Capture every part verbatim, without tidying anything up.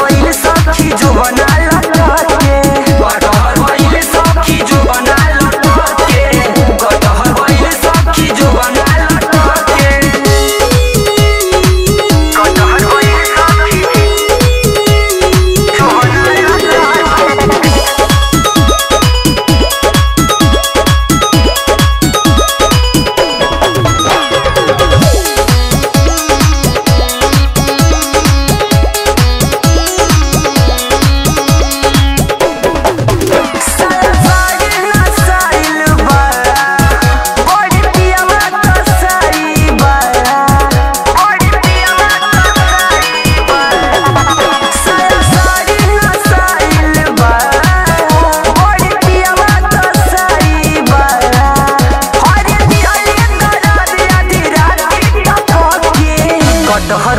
भइल सखी जोबना लटक के, कटहर भइल सखी जोबना लटक के, कटहर भइल सखी जोबना लटक के, कटहर भइल सखी जोबना लटक के। कटहर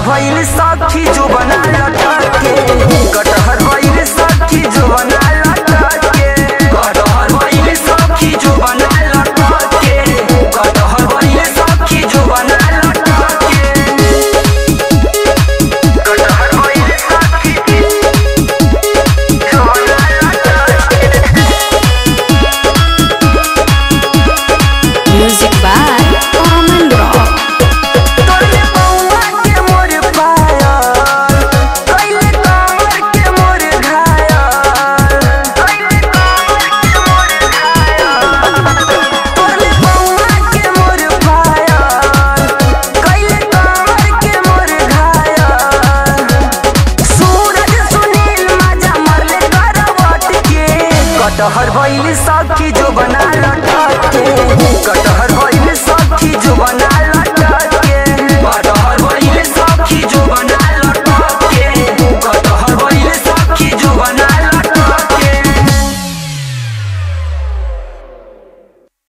भइल सखी जोबना लटक के, कटहर भइल सखी जोबना लटक के, कटहर भइल सखी जोबना लटक के, कटहर भइल सखी जोबना लटक के, कटहर भइल सखी जोबना लटक के। Music by Aman rock. कटहर भइल सखी जोबना लटक के।